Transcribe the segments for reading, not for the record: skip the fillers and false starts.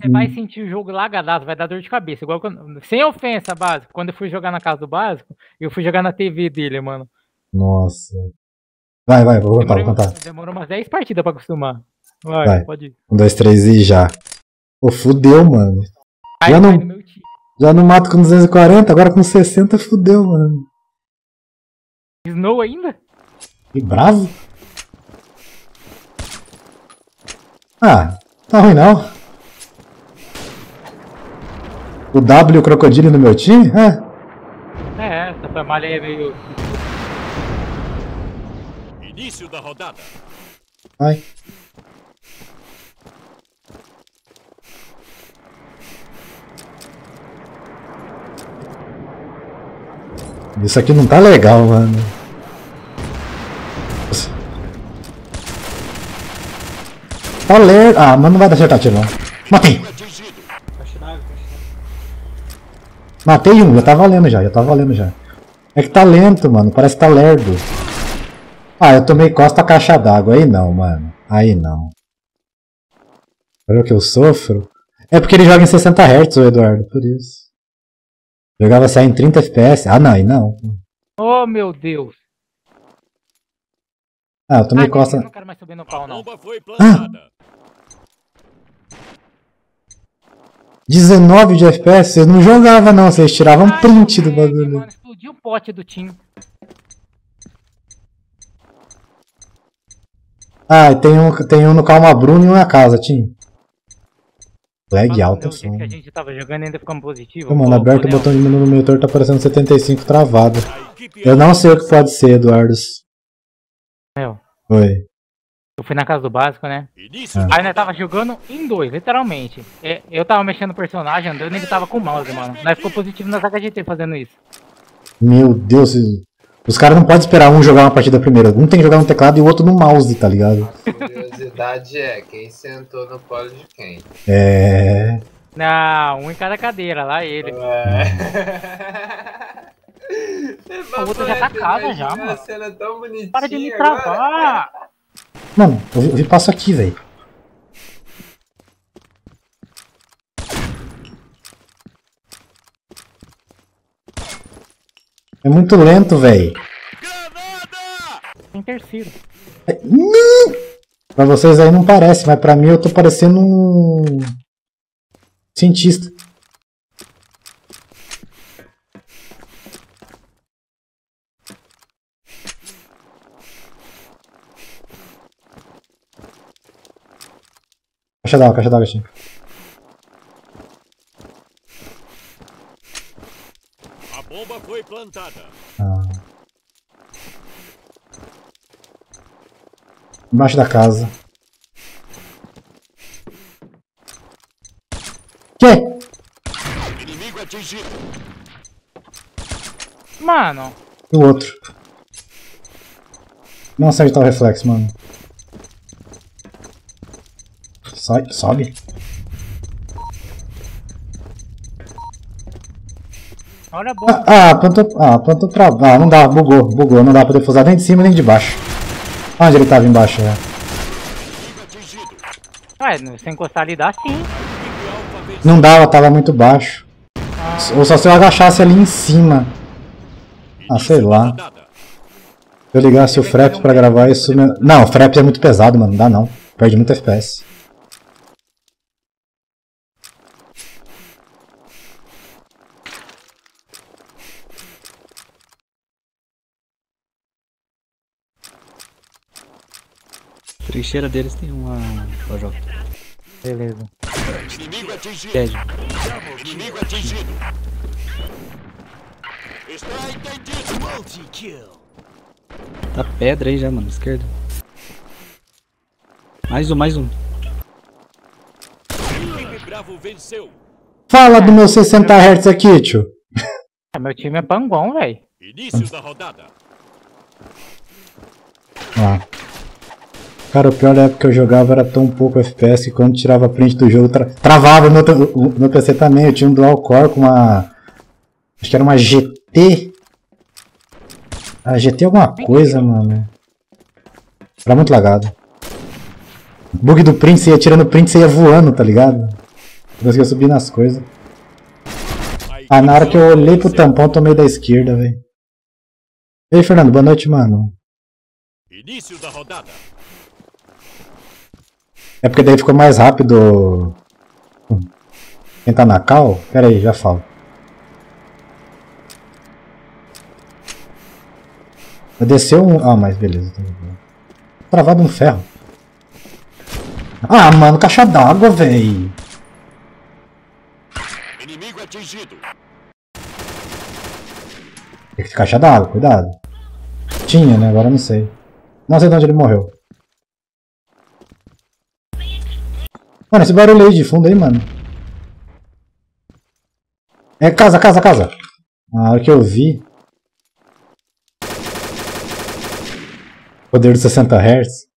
Você vai sentir o jogo lagadaço, vai dar dor de cabeça. Igual quando, sem ofensa, Básico. Quando eu fui jogar na casa do Básico, eu fui jogar na TV dele, mano. Nossa. Vai, vou contar, Demorou umas 10 partidas pra acostumar. Vai, pode ir. 1, 2, 3 e já. Pô, fudeu, mano. Já não mato com 240, agora com 60 fudeu, mano. Snow ainda? Que bravo. Ah, tá ruim não. O W Crocodile no meu time? É. É, essa família aí é meio... Início da rodada. Ai. Isso aqui não tá legal, mano. Nossa. Tá lerdo. Ah, mas não vai dar certo tiro, não. Matei! Matei um, já tá valendo já. É que tá lento, mano, parece que tá lerdo. Ah, eu tomei costa a caixa d'água, aí não, mano. Aí não. Olha o que eu sofro. É porque ele joga em 60 Hz, o Eduardo, por isso. Jogava sair em 30 FPS. Ah, não, aí não. Oh, meu Deus. Ah, eu tomei costa... Eu não quero mais subir no pau, não. 19 de FPS, vocês não jogavam não, vocês tiravam print do bagulho. Mano, explodiu o pote do time. Ah, tem um no Calma Bruno e um na casa, Tim. Lag alto, som. Que a gente tava jogando e ainda ficamos positivos. Mano, aberto o botão de menu no monitor, tá aparecendo 75 travado. Eu não sei o que pode ser, Eduardo. Meu. Oi. Eu fui na casa do Básico, né? Aí nós tava jogando em dois, literalmente. Eu tava mexendo o personagem, andando, ele tava com o mouse, mano. Nós ficou positivo na saca GT fazendo isso. Meu Deus, os caras não podem esperar um jogar uma partida primeiro. Um tem que jogar no teclado e o outro no mouse, tá ligado? A curiosidade é quem sentou no colo de quem. É. Não, um em cada cadeira, lá ele. O outro já tá casa já, mano. Cena tão bonitinha. Para de me travar! Mano, eu passo aqui, velho. É muito lento, velho. Tem terceiro. Pra vocês aí não parece, mas pra mim eu tô parecendo um cientista. Caixa d'água, Tim. A bomba foi plantada. Embaixo da casa. Que? Inimigo atingido. Mano. O outro. Não sei onde tá o reflexo, mano. Sobe. Olha a bomba. Plantou pra... Ah, não dá, bugou. Não dá pra defusar nem de cima nem de baixo. Onde ele tava embaixo, né? Ué, se encostar ali dá sim. Não dava, tava muito baixo. Ou só se eu agachasse ali em cima. Ah, sei lá. Se eu ligasse o Fraps pra gravar isso... Não, o Fraps é muito pesado, mano. Não dá não. Perde muito FPS. Trincheira deles tem uma OJ. Beleza. Inimigo atingido. Inimigo atingido. Está entendido. Multi-kill. Tá pedra aí já, mano. Esquerda. Mais um. Time Bravo venceu. Fala do meu 60 Hz aqui, tio. Meu time é panguão, velho. Início da rodada. Cara, o pior da época que eu jogava era tão pouco FPS que quando tirava a print do jogo travava no PC também. Eu tinha um dual core com uma... Acho que era uma GT. A GT alguma coisa, mano. Era muito lagado. Bug do print, você ia tirando print, você ia voando, tá ligado? Conseguiu subir nas coisas. Ah, na hora que eu olhei pro tampão, tomei da esquerda, velho. Ei, Fernando, boa noite, mano. Início da rodada. É porque daí ficou mais rápido. Quem tá na cal? Pera aí, já falo. Desceu um. Ah, mas beleza. Travado no ferro. Ah, mano, caixa d'água, velho. Inimigo atingido. Tem que ter caixa d'água, cuidado. Tinha, né? Agora eu não sei. Não sei de onde ele morreu. Mano, esse barulho aí de fundo aí, mano. É casa, casa, casa. Na hora que eu vi. Poder de 60 Hz.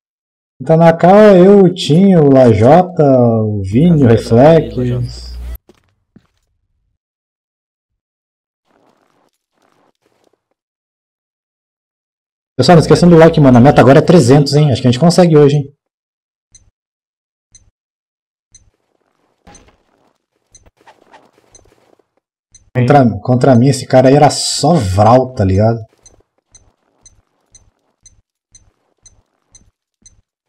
Tá na cara eu, o Tinho, o Lajota, o Vini, o Reflex. Pessoal, não esqueçam do like, mano. A meta agora é 300, hein? Acho que a gente consegue hoje, hein? Contra mim, esse cara aí era só Vral, tá ligado?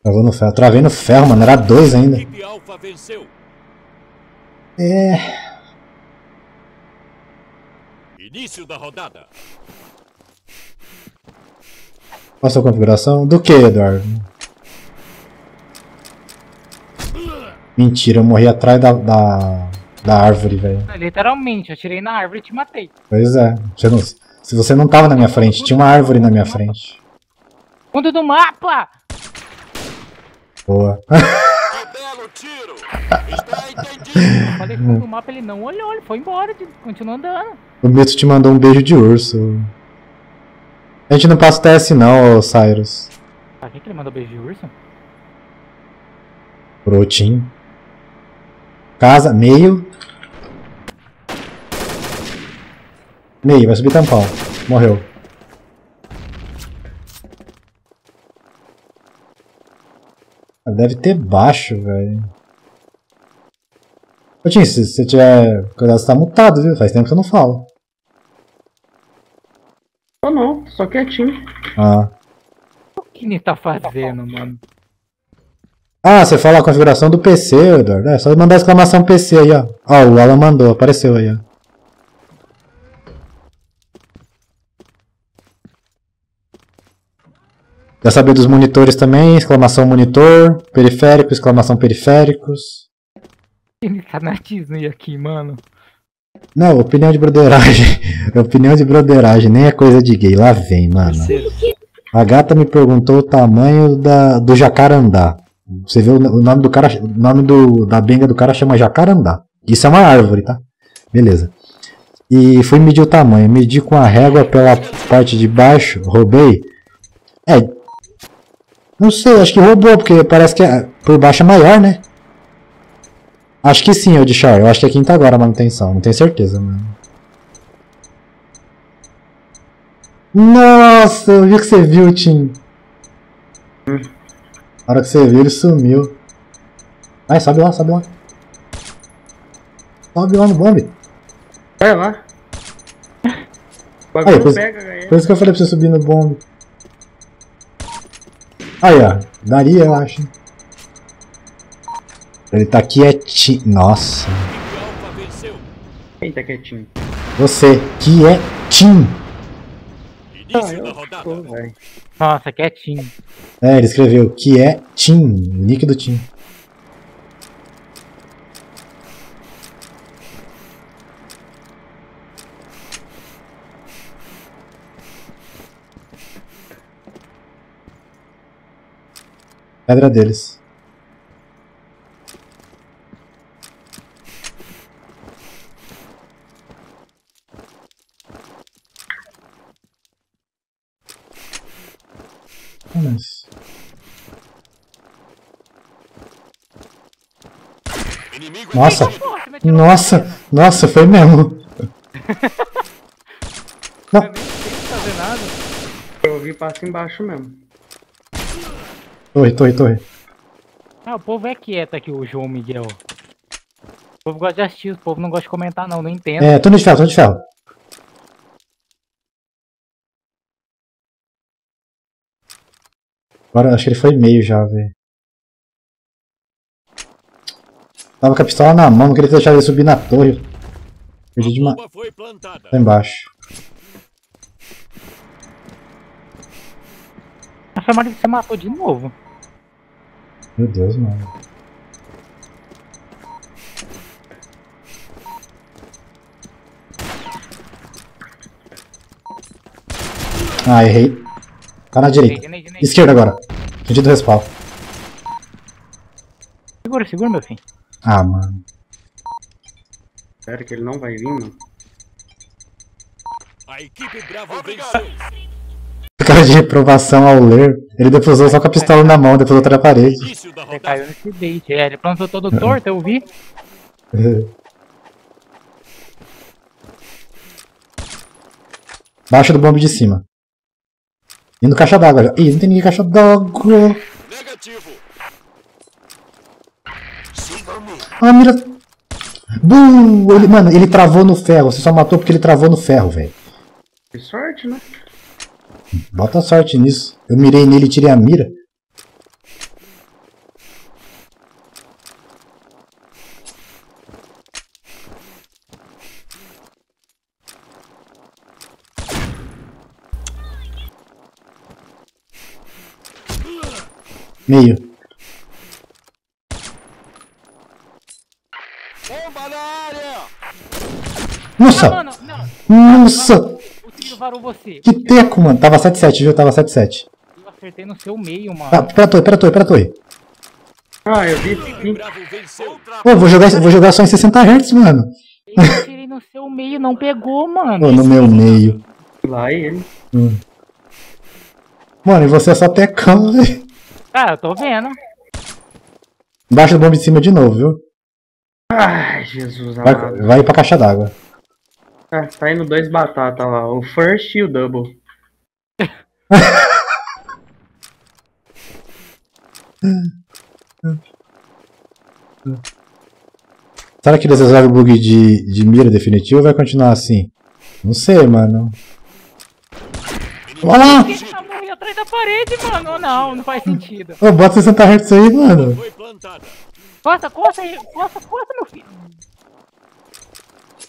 Travou no ferro. Travei no ferro, mano. Era 2 ainda. É. Início da rodada. Qual a sua configuração? Do que, Eduardo? Mentira, eu morri atrás da árvore, velho. Literalmente, eu tirei na árvore e te matei. Pois é. Se você não tava na minha frente, tinha uma árvore na minha frente. Fundo do mapa! Boa. Eu falei que o mapa ele não olhou, ele foi embora, continuou andando. O Mito te mandou um beijo de urso. A gente não passa o TS não, ô Cyrus. Pra que ele mandou beijo de urso? Pro Tim. Casa, meio. Meio, vai subir tampão. Morreu. Deve ter baixo, velho. Ô Tim, se você tiver cuidado, você tá mutado, viu? Faz tempo que você não fala. Tô não, só quietinho. Ah. O que ele tá fazendo, mano? Ah, você fala a configuração do PC, Eduardo. É só mandar exclamação PC aí, ó. Ó, o Alan mandou, apareceu aí, ó. Já sabia dos monitores também, exclamação monitor, periférico, exclamação periféricos. Ele tá na Disney aqui, mano. Não, opinião de broderagem. Opinião de broderagem, nem é coisa de gay. Lá vem, mano. A gata me perguntou o tamanho do jacarandá. Você vê o nome do cara, o nome da benga do cara chama jacarandá. Isso é uma árvore, tá? Beleza. E fui medir o tamanho, medi com a régua pela parte de baixo, roubei. É, não sei, acho que roubou, porque parece que por baixo é maior, né? Acho que sim, Odishar. Eu acho que é quinta agora a manutenção, não tenho certeza, mano. Nossa, eu vi que você viu, Tim. Na hora que você viu, ele sumiu. Vai, sobe lá, sobe lá. Sobe lá no bombe. Vai lá. Aí, por isso que eu falei pra você subir no bombe. Aí, ó. Daria, eu acho. Ele tá quietinho. Nossa. Quem tá quietinho? Você. Quietinho. Ah, eu tô, nossa, quietinho. É, ele escreveu. Quietinho. Nick do Tim. Pedra deles. Nossa, nossa, nossa, foi mesmo. Não. Eu vi passo embaixo mesmo. Torre, torre, torre. Ah, o povo é quieto aqui, o João Miguel. O povo gosta de assistir, o povo não gosta de comentar não, não entendo. É, túnel de ferro, túnel de ferro. Agora, acho que ele foi meio já, velho. Tava com a pistola na mão, não queria deixar ele subir na torre. Perdi demais. Lá embaixo. Nossa, Maria, você matou de novo. Meu Deus, mano. Ah, errei. Tá na direita. Esquerda agora. Sentido do respaldo. Segura, segura, meu filho. Ah, mano. Sério que ele não vai vir, mano? A equipe Bravo venceu. Cara de reprovação ao ler. Ele defusou só com a pistola na mão, defusou atrás da parede. Ele caiu nesse bait, é. Ele plantou todo torto, eu vi. Baixo do bombe de cima. E no caixa d'água já. Ih, não tem ninguém caixa d'água. Ah, mira. Bum! Ele, mano, ele travou no ferro. Você só matou porque ele travou no ferro, velho. Que sorte, né? Bota sorte nisso. Eu mirei nele e tirei a mira. Meio. Bomba na área! Nossa! Não, mano, não. Nossa! O tiro varou você. Que teco, mano. Tava 7-7, viu? Tava 7-7. Eu acertei no seu meio, mano. Ah, pera, torre, pera, torre, pera, torre. Ah, eu vi. Pô, vou jogar só em 60 Hz, mano. Eu atirei no seu meio, não pegou, mano. Pô, no meu meio. Lá ele. Mano, e você é só tecão, velho. Ah, eu tô vendo. Embaixo do bombe de cima de novo, viu? Ai, Jesus amado. Vai pra caixa d'água. Ah, tá indo dois batatas lá. O first e o double. Será que eles resolvem o bug de mira definitivo ou vai continuar assim? Não sei, mano. Olha lá! Atrás da parede, mano, não faz sentido. Ô, bota 60 Hz aí, mano. Corta, corta aí, corta, corta, meu filho.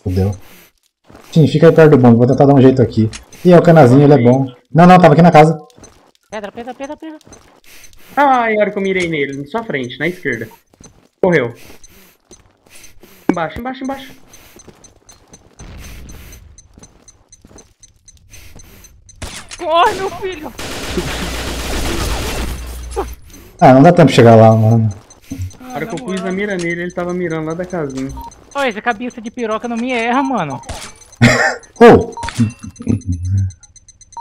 Fudeu. Sim, fica aí perto do bombe, vou tentar dar um jeito aqui. Ih, é o canazinho, ele é bom. Não, não, tava aqui na casa. Pedra, pedra, pedra, pedra. Ai, a hora que eu mirei nele, na sua frente, na esquerda. Correu. Embaixo, embaixo, embaixo. Corre, meu filho! Ah, não dá tempo de chegar lá, mano. Na hora que eu pus a mira nele, ele tava mirando lá da casinha. Olha, essa cabeça de piroca não me erra, mano. Oh!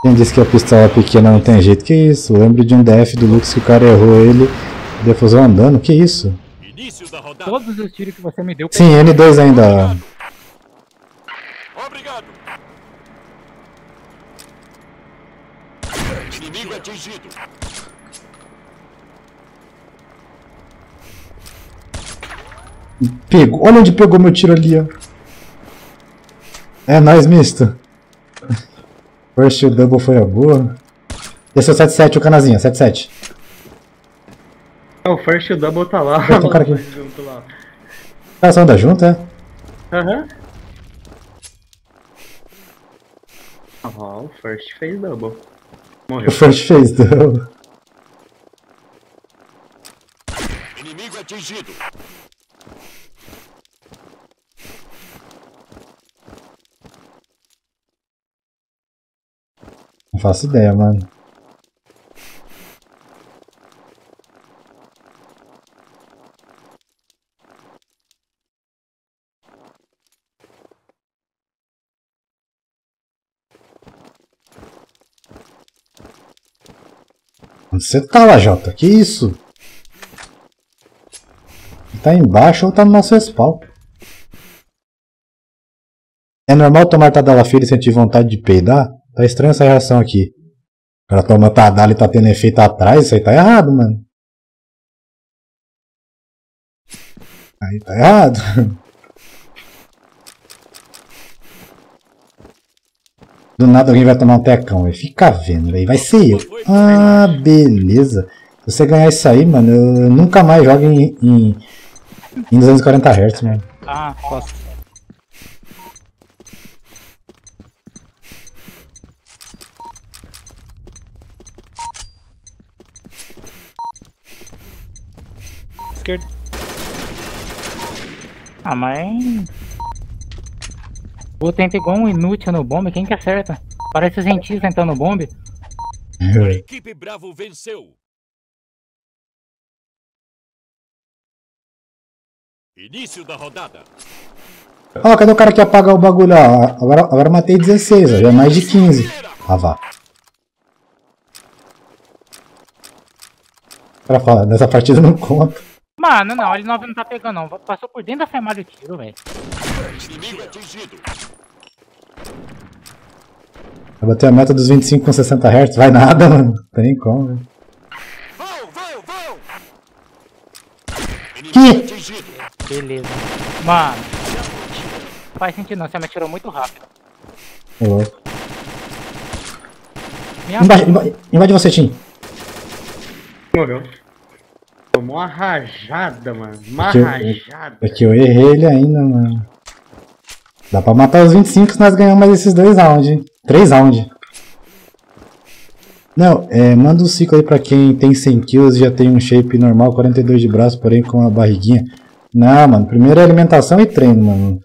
Quem disse que a pistola pequena não tem jeito? Que isso? Eu lembro de um DF do Lux que o cara errou ele, defusou andando, que isso? Todos os tiros que você me deu... Sim, N2 ainda. Obrigado! Inimigo atingido. Pegou. Olha onde pegou meu tiro ali, ó. É nóis, misto. First o double foi a boa. Esse é o 7-7, o canazinha, 7-7. O first o double tá lá. Tem um cara aqui. O cara só anda junto, é? Aham. Ó, o first fez double. Morreu. O first fez double. Inimigo atingido. Não faço ideia, mano. Onde você tá lá, Jota? Que isso? Tá embaixo ou tá no nosso respawn? É normal tomar tadalafila e sentir vontade de peidar? Tá estranha essa reação aqui. O cara toma tadala e tá tendo efeito atrás, isso aí tá errado, mano. Aí tá errado. Do nada alguém vai tomar um tecão, velho. Fica vendo, velho. Vai ser eu. Ah, beleza. Se você ganhar isso aí, mano, eu nunca mais jogo em 240 Hz, mano. Ah, posso. Esquerda. Ah, mas... O tenta igual um inútil no bombe, quem que acerta? Parece o cientista entrando no bombe. A equipe Bravo venceu. Início da rodada. Ó, cadê o cara que apaga o bagulho? Ó, agora matei 16, ó, já é mais de 15. Ah, vá. O cara fala, nessa partida não conta. Mano, não, L9 não tá pegando não. Passou por dentro da fermada o tiro, velho. Inimigo atingido. Vai bater a meta dos 25 com 60 Hz? Vai nada, mano. Não tem nem como, velho. Que? Beleza. Mano, faz sentido não, você me atirou muito rápido. É louco. Invade você, Tim. Morreu. Tomou uma rajada, mano. Uma rajada. É que eu errei ele ainda, mano. Dá pra matar os 25 se nós ganhamos mais esses 2 rounds. 3 rounds. Não, é, manda um ciclo aí pra quem tem 100 kills e já tem um shape normal, 42 de braço, porém com a barriguinha. Não, mano. Primeiro é alimentação e treino, mano.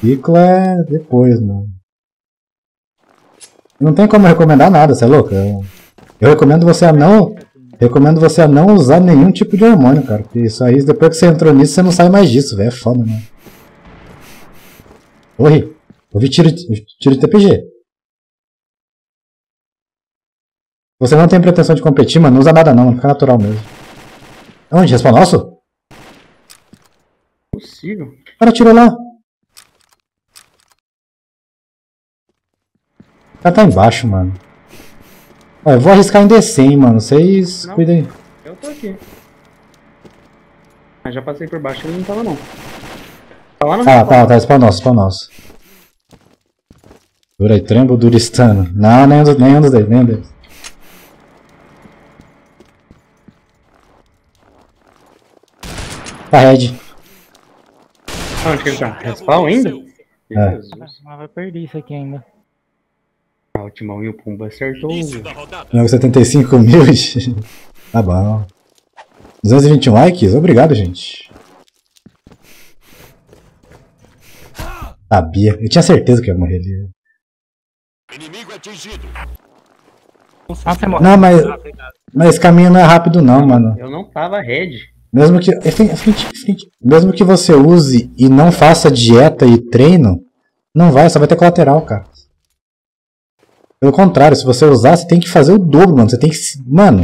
Ciclo é depois, mano. Não tem como recomendar nada, você é louco? Eu recomendo você a não... Recomendo você a não usar nenhum tipo de hormônio, cara. Porque isso aí, depois que você entrou nisso, você não sai mais disso, velho. É foda, mano. Corre. Ouvi tiro de TPG. Você não tem pretensão de competir, mano. Não usa nada não, mano. Fica natural mesmo. Onde? Respawn nosso? Possível. O cara tirou lá. O cara tá embaixo, mano. Ó, eu vou arriscar em descer, hein, mano. Vocês cuidem aí. Eu tô aqui. Mas já passei por baixo, ele não tava não. Tá lá no meu. Ah, tá. Spawn nosso. Dura aí, trembo duristano. Não, nenhum dos dois. Tá red. Onde que ele tá? Respawn ainda? É. Jesus. Mas vai perder isso aqui ainda. Ah, o Timão e o Pumba acertou. 75 mil. Tá bom. 221 likes? Obrigado, gente. Sabia. Eu tinha certeza que ia morrer ali. Inimigo atingido. Não, mas esse caminho não é rápido não, mano. Eu não tava red. Mesmo que... Mesmo que você use e não faça dieta e treino, não vai, só vai ter colateral, cara. Pelo contrário, se você usar, você tem que fazer o dobro, mano. Você tem que... Mano.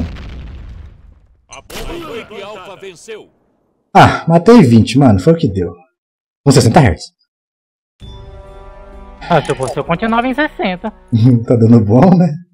Ah, matei 20, mano. Foi o que deu. Com 60 Hz. Ah, se eu continuava em 60. Tá dando bom, né?